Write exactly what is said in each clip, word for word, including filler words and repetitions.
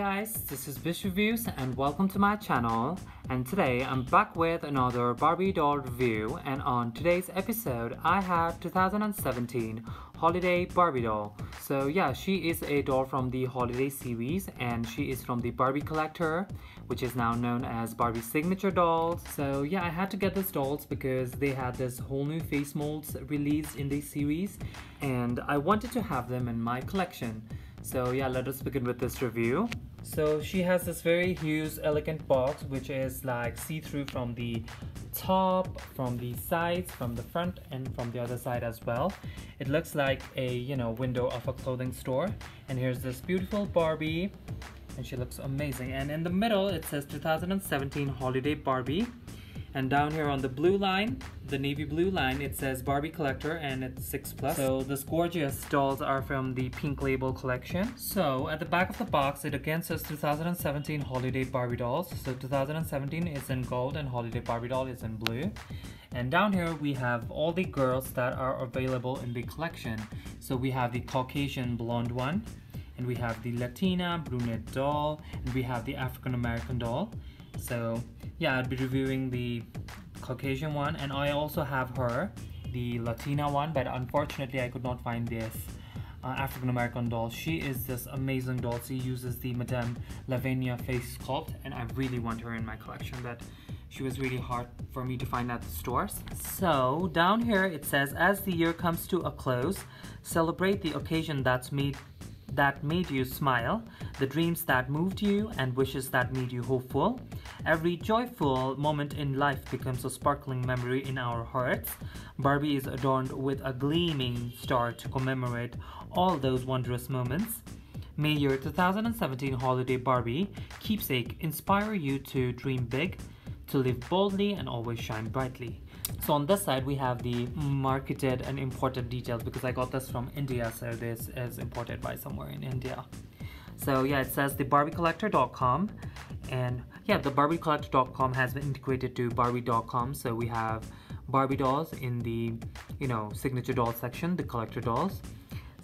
guys, this is Bish Reviews and welcome to my channel, and today I'm back with another Barbie doll review. And on today's episode I have two thousand seventeen Holiday Barbie doll. So yeah, she is a doll from the Holiday series and she is from the Barbie Collector, which is now known as Barbie Signature dolls. So yeah, I had to get these dolls because they had this whole new face molds released in the series and I wanted to have them in my collection. So yeah, let us begin with this review. So she has this very huge elegant box which is like see-through from the top, from the sides, from the front and from the other side as well. It looks like a, you know, window of a clothing store. And here's this beautiful Barbie and she looks amazing. And in the middle it says two thousand seventeen Holiday Barbie. And down here on the blue line, the navy blue line, it says Barbie Collector and it's six plus. So this gorgeous dolls are from the Pink Label collection. So at the back of the box, it again says two thousand seventeen Holiday Barbie dolls. So two thousand seventeen is in gold and Holiday Barbie doll is in blue. And down here we have all the girls that are available in the collection. So we have the Caucasian blonde one, and we have the Latina brunette doll, and we have the African American doll. So yeah, I'd be reviewing the Caucasian one, and I also have her, the Latina one, but unfortunately I could not find this uh, African American doll. She is this amazing doll. She uses the Madame Lavinia face sculpt and I really want her in my collection, but she was really hard for me to find at the stores. So down here it says, as the year comes to a close, celebrate the occasion that's made that made you smile, the dreams that moved you, and wishes that made you hopeful. Every joyful moment in life becomes a sparkling memory in our hearts. Barbie is adorned with a gleaming star to commemorate all those wondrous moments. May your two thousand seventeen Holiday Barbie keepsake inspire you to dream big, to live boldly, and always shine brightly. So on this side we have the marketed and imported details because I got this from India, so this is imported by somewhere in India. So yeah, it says the Barbie Collector dot com, and yeah, the Barbie Collector dot com has been integrated to Barbie dot com, so we have Barbie dolls in the, you know, signature doll section, the collector dolls.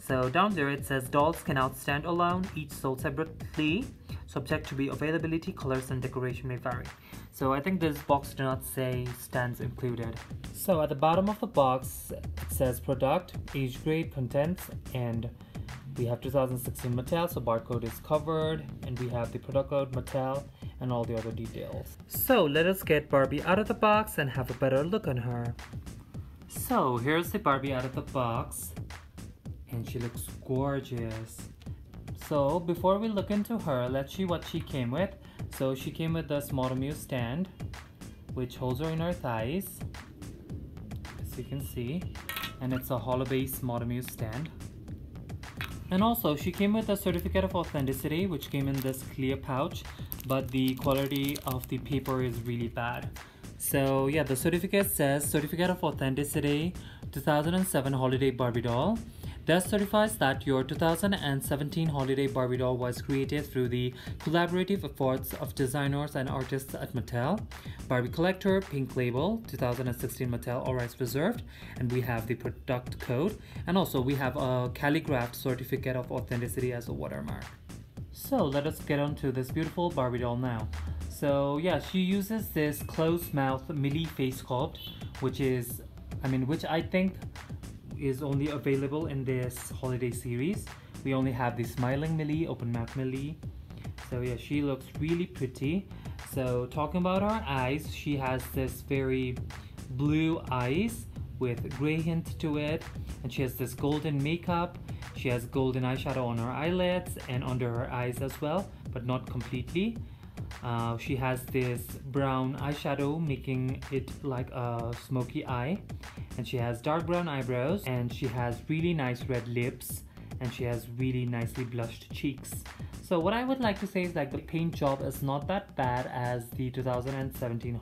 So down there it says dolls cannot stand alone, each sold separately, subject to be availability, colors and decoration may vary. So I think this box does not say stands included. So at the bottom of the box it says product, age grade, contents, and we have two thousand sixteen Mattel, so barcode is covered, and we have the product code Mattel and all the other details. So let us get Barbie out of the box and have a better look on her. So here's the Barbie out of the box and she looks gorgeous. So before we look into her, let's see what she came with. So she came with this Model Muse stand, which holds her in her thighs, as you can see, and it's a hollow-base Model Muse stand. And also she came with a certificate of authenticity, which came in this clear pouch, but the quality of the paper is really bad. So yeah, the certificate says Certificate of Authenticity two thousand seven Holiday Barbie Doll. This certifies that your two thousand seventeen Holiday Barbie doll was created through the collaborative efforts of designers and artists at Mattel, Barbie Collector, Pink Label, two thousand sixteen Mattel, all rights reserved, and we have the product code, and also we have a calligraphed certificate of authenticity as a watermark. So let us get on to this beautiful Barbie doll now. So yeah, she uses this closed mouth Millie face sculpt, which is, I mean, which I think is only available in this holiday series. We only have the smiling Millie, open mouth Millie. So yeah, she looks really pretty. So talking about her eyes, she has this very blue eyes with gray hint to it, and she has this golden makeup. She has golden eyeshadow on her eyelids and under her eyes as well, but not completely. Uh, she has this brown eyeshadow making it like a smoky eye, and she has dark brown eyebrows, and she has really nice red lips, and she has really nicely blushed cheeks. So what I would like to say is like the paint job is not that bad as the two thousand seventeen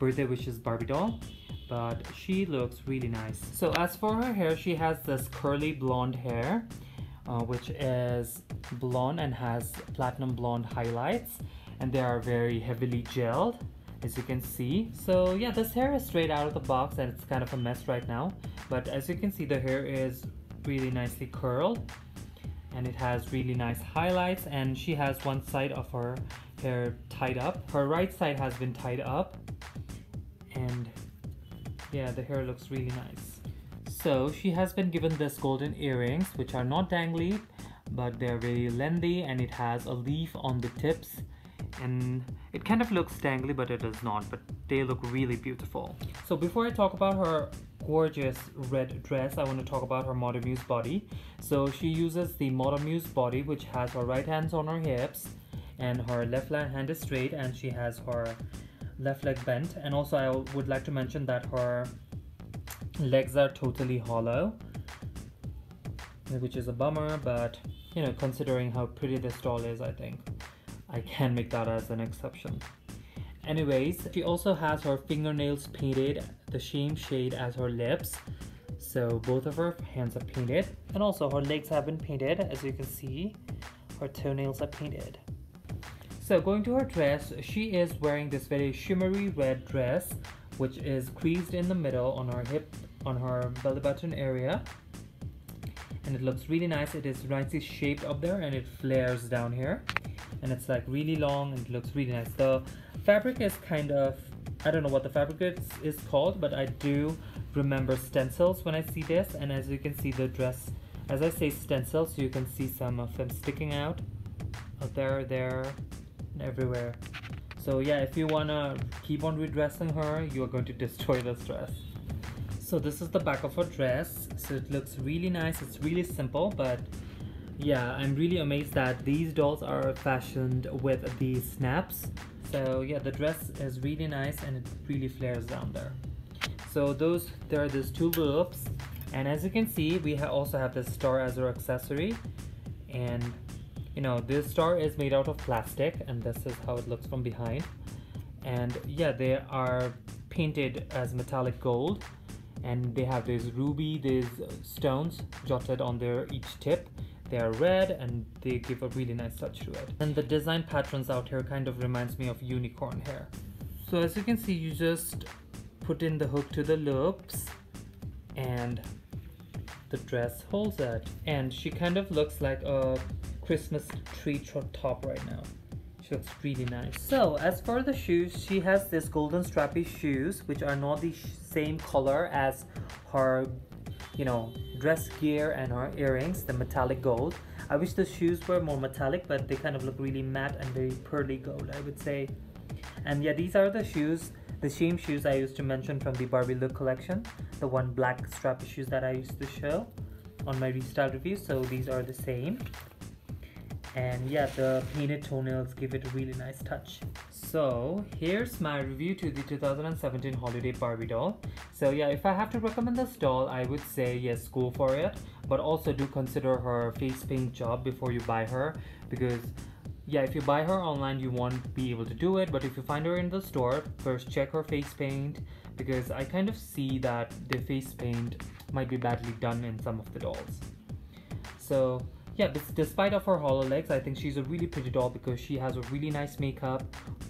Birthday Wishes Barbie doll, but she looks really nice. So as for her hair, she has this curly blonde hair uh, which is blonde and has platinum blonde highlights, and they are very heavily gelled, as you can see. So yeah, this hair is straight out of the box and it's kind of a mess right now, but as you can see the hair is really nicely curled, and it has really nice highlights, and she has one side of her hair tied up. Her right side has been tied up, and yeah, the hair looks really nice. So she has been given this golden earrings, which are not dangly, but they're very lengthy, and it has a leaf on the tips, and it kind of looks dangly, but it does not, but they look really beautiful. So before I talk about her gorgeous red dress, I want to talk about her Modemuse body. So she uses the Modemuse body, which has her right hands on her hips and her left hand is straight, and she has her left leg bent. And also I would like to mention that her legs are totally hollow, which is a bummer, but you know, considering how pretty this doll is, I think I can make that as an exception. Anyways, she also has her fingernails painted the same shade as her lips, so both of her hands are painted, and also her legs have been painted. As you can see, her toenails are painted. So going to her dress, she is wearing this very shimmery red dress, which is creased in the middle on her hip, on her belly button area, and it looks really nice. It is nicely shaped up there, and it flares down here, and it's like really long, and it looks really nice. The fabric is kind of, I don't know what the fabric is, is called, but I do remember stencils when I see this. And as you can see, the dress, as I say stencils, you can see some of them sticking out, out there, there, and everywhere. So yeah, if you wanna keep on redressing her, you are going to destroy this dress. So this is the back of her dress. So it looks really nice. It's really simple, but yeah, I'm really amazed that these dolls are fashioned with these snaps. So yeah, the dress is really nice, and it really flares down there. So those, there are these two loops, and as you can see, we ha also have this star as our accessory. And you know, this star is made out of plastic, and this is how it looks from behind. And yeah, they are painted as metallic gold, and they have these ruby, these stones jotted on their each tip. They are red, and they give a really nice touch to it. And the design patterns out here kind of reminds me of unicorn hair. So as you can see, you just put in the hook to the loops, and the dress holds it. And she kind of looks like a Christmas tree top right now. She looks really nice. So as for the shoes, she has this golden strappy shoes, which are not the same color as her, you know, dress gear and her earrings, the metallic gold. I wish the shoes were more metallic, but they kind of look really matte and very pearly gold, I would say. And yeah, these are the shoes, the same shoes I used to mention from the Barbie look collection, the one black strappy shoes that I used to show on my restyle review. So these are the same. And yeah, the painted toenails give it a really nice touch. So here's my review to the two thousand seventeen holiday Barbie doll. So yeah, if I have to recommend this doll, I would say yes, go for it, but also do consider her face paint job before you buy her, because yeah, if you buy her online, you won't be able to do it, but if you find her in the store, first check her face paint, because I kind of see that the face paint might be badly done in some of the dolls. So yeah, despite of her hollow legs, I think she's a really pretty doll because she has a really nice makeup.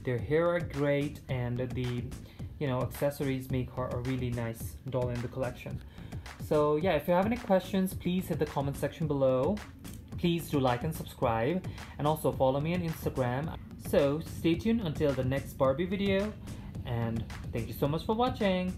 Their hair are great, and the, you know, accessories make her a really nice doll in the collection. So yeah, if you have any questions, please hit the comment section below. Please do like and subscribe, and also follow me on Instagram. So stay tuned until the next Barbie video, and thank you so much for watching.